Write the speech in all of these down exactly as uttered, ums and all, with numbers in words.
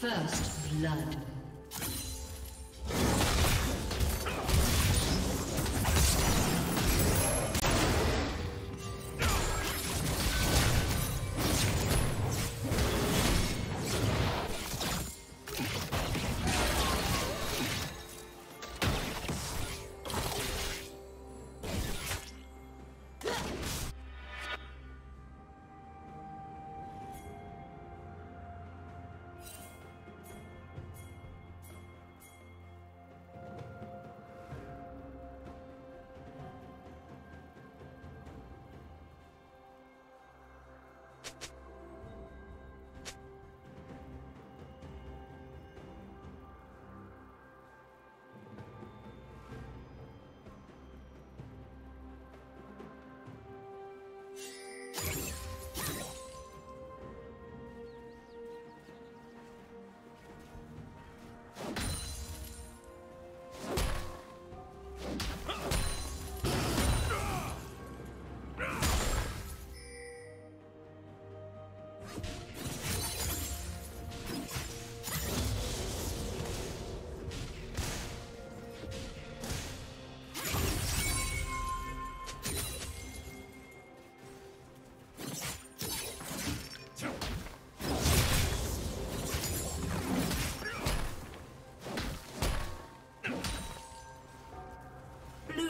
First blood.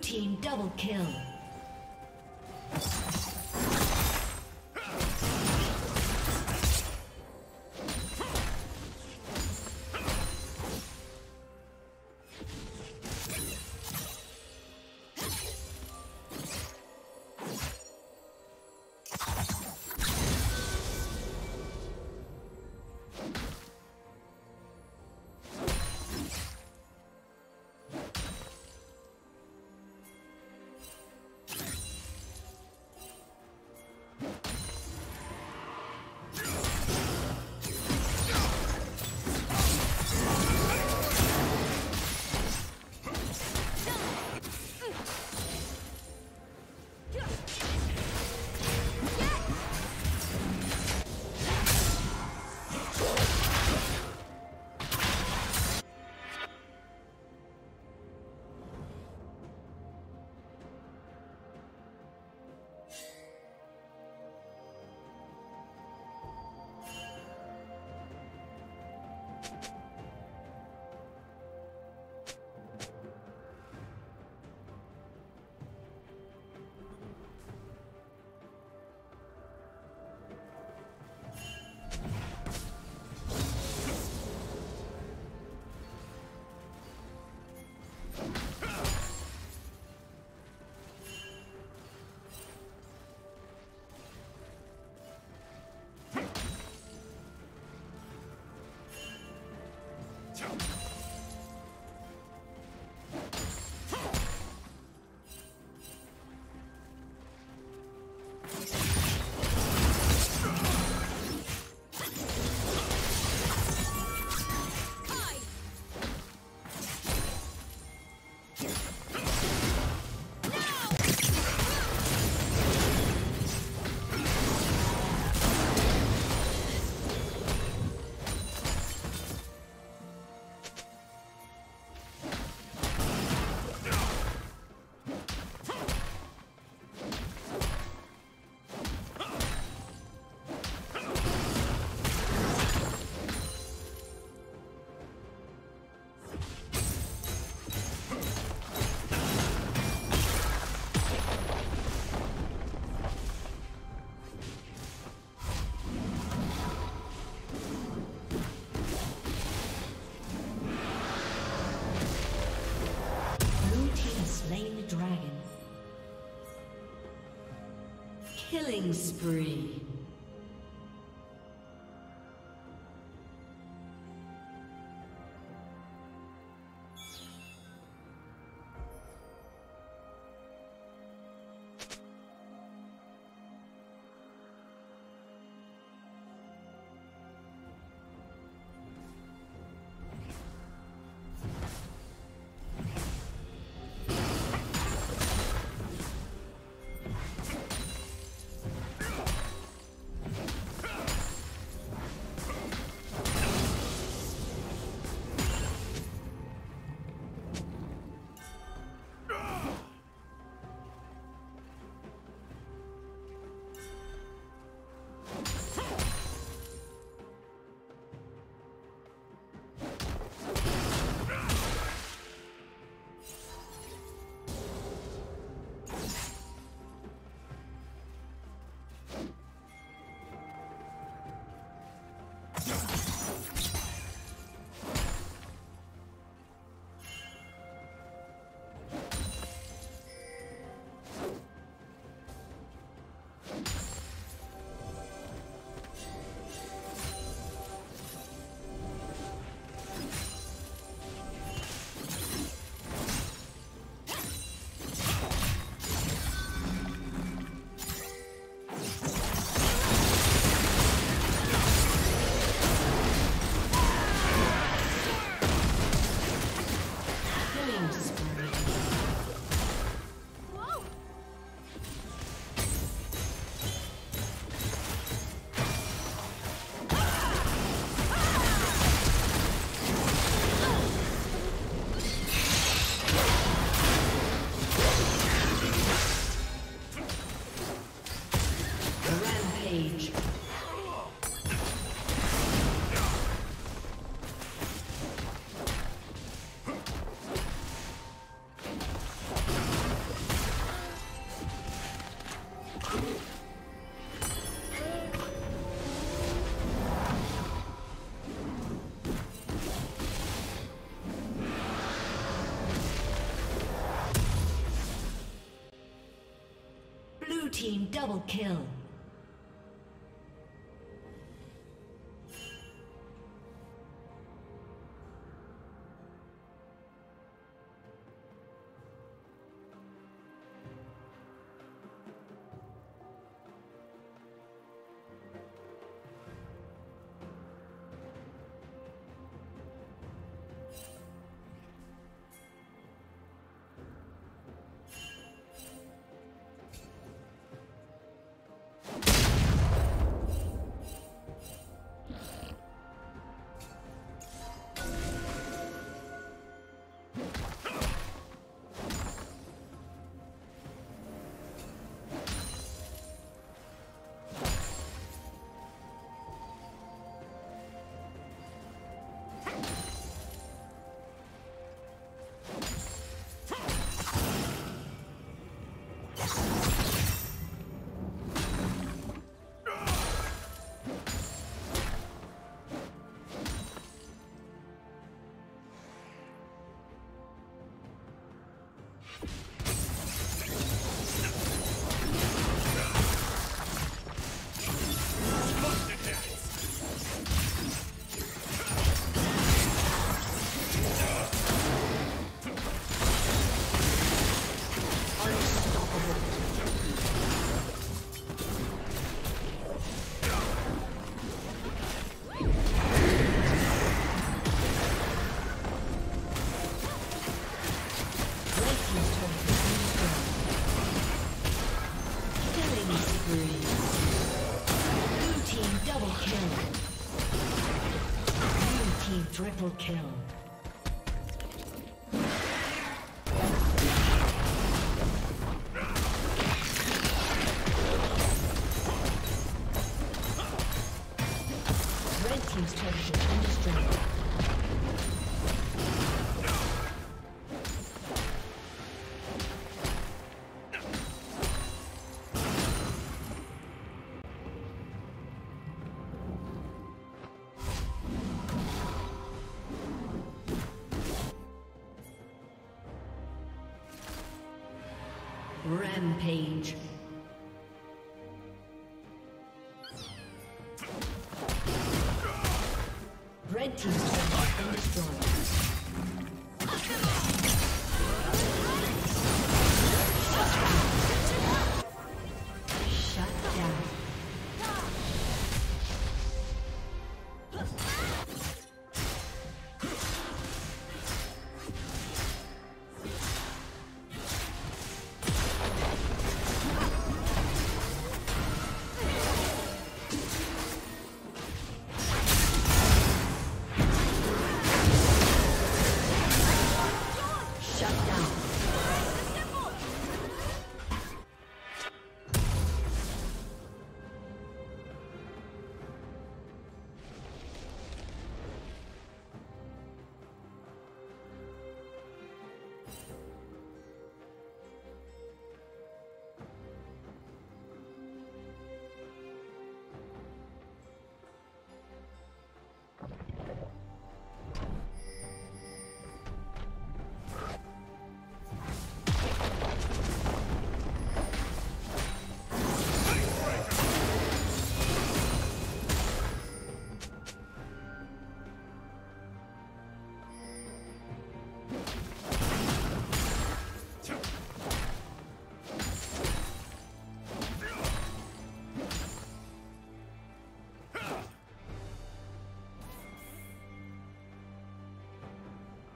Team double kill. slain the dragon. Killing spree. Team double kill. Triple kill. Red team's turret has been destroyed. Rampage. Red team's turret is destroyed. Shut down.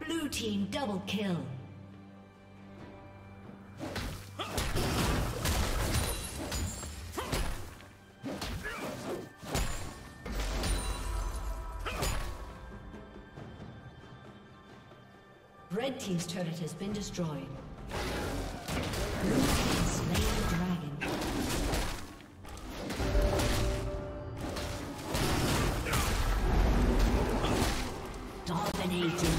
Blue team double kill. Red team's turret has been destroyed. Blue team slain the dragon. Dominating.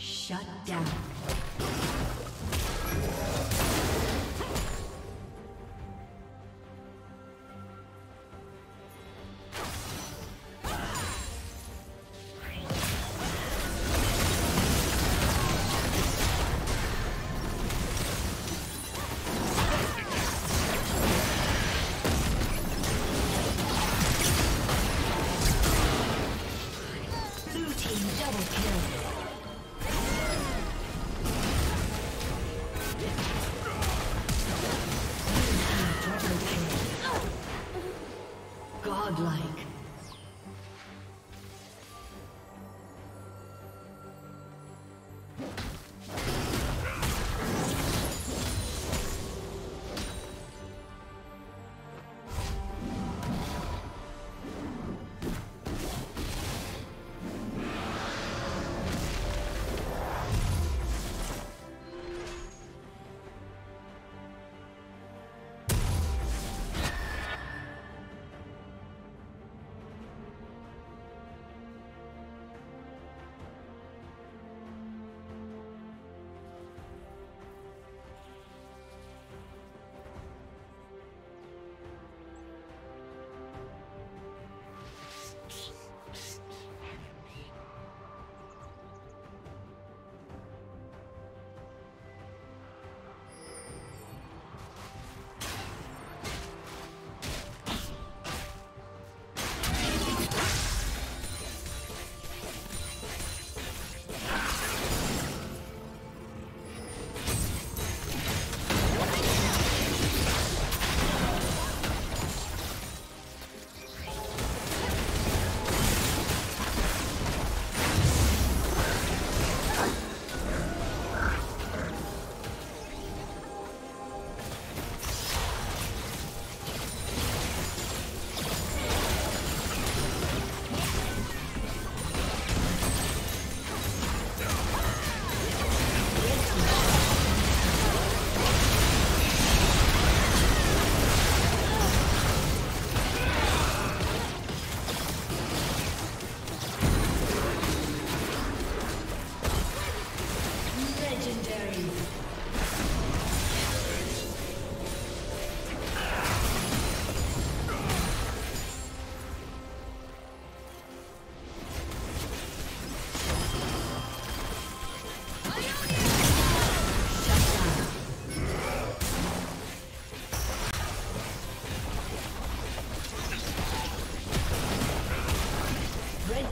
Shut down.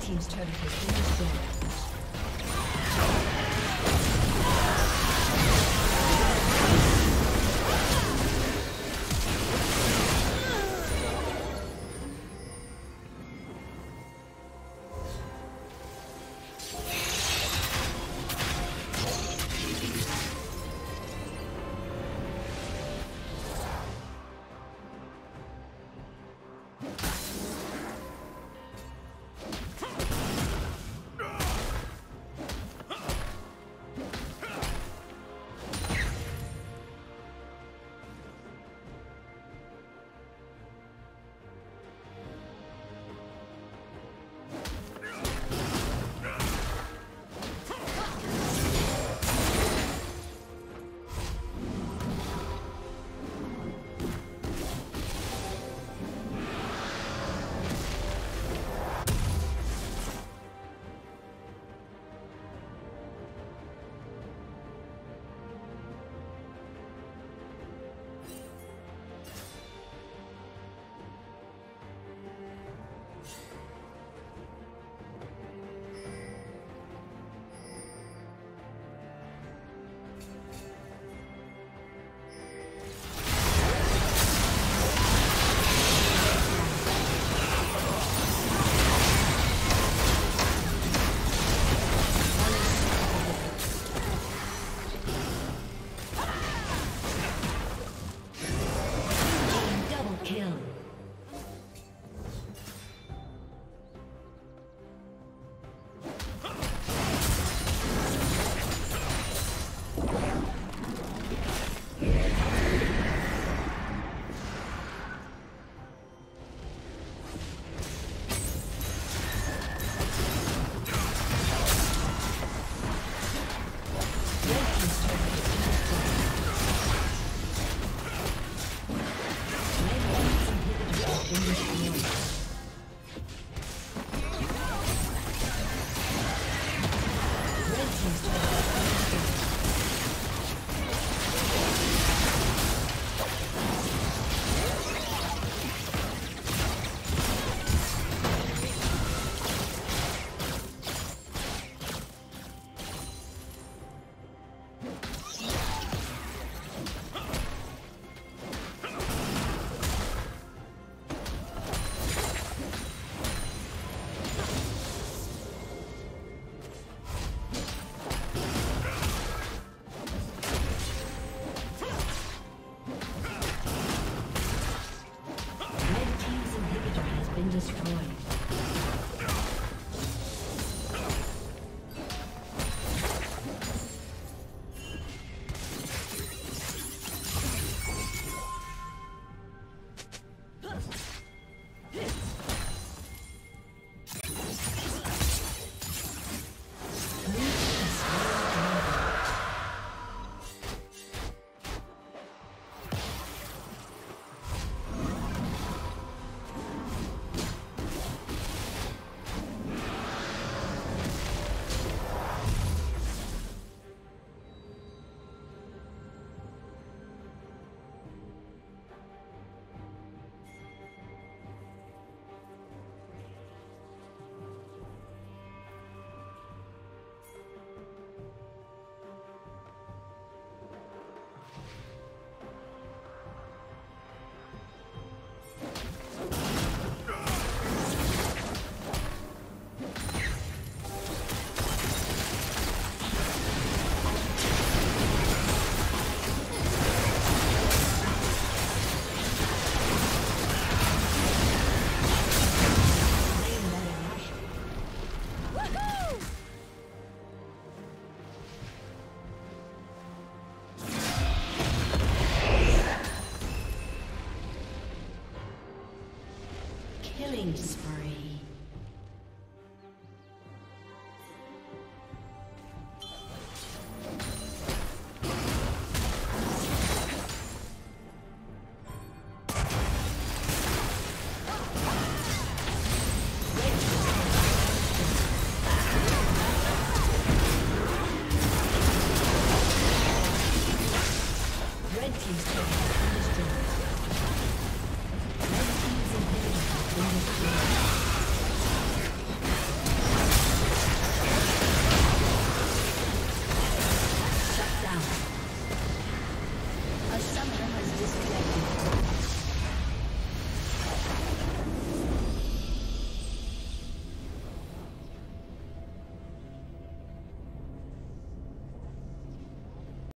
team's turret has been destroyed.